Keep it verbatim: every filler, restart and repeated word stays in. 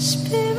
Spirit.